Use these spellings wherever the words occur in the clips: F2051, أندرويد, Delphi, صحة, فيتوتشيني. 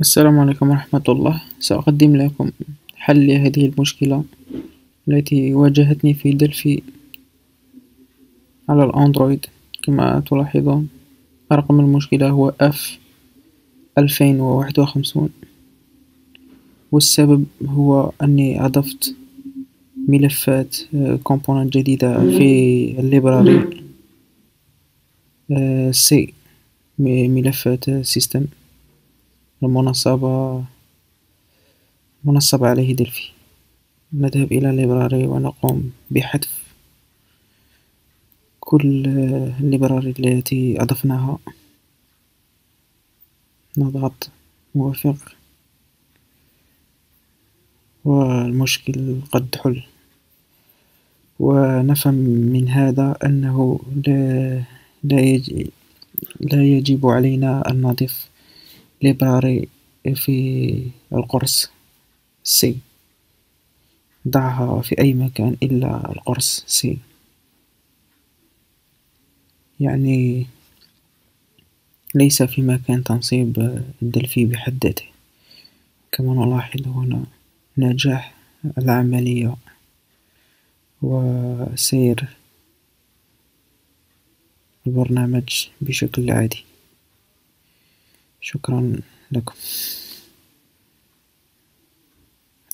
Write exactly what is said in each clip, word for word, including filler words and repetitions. السلام عليكم ورحمة الله. سأقدم لكم حل لهذه المشكلة التي واجهتني في دلفي على الأندرويد. كما تلاحظون رقم المشكلة هو إف ألفين وواحد وخمسين، والسبب هو أني أضفت ملفات كومبوننت جديدة في الليبراري سي، ملفات سيستم المنصبة منصب عليه دلفي. نذهب إلى الليبراري ونقوم بحذف كل الليبراري التي أضفناها. نضغط موافق والمشكل قد حل. ونفهم من هذا أنه لا لا يجب لا يجب علينا أن نضيف ليبراري في القرص سي. ضعها في أي مكان إلا القرص سي، يعني ليس في مكان تنصيب دلفي بحد ذاته. كما نلاحظ هنا نجاح العملية وسير البرنامج بشكل عادي. شكرا لكم،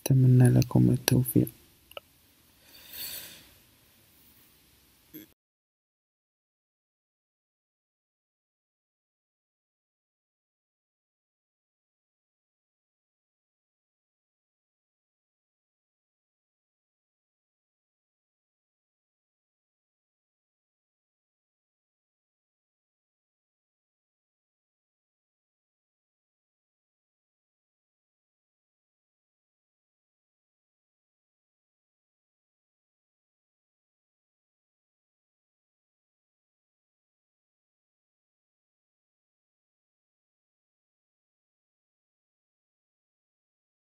أتمنى لكم التوفيق.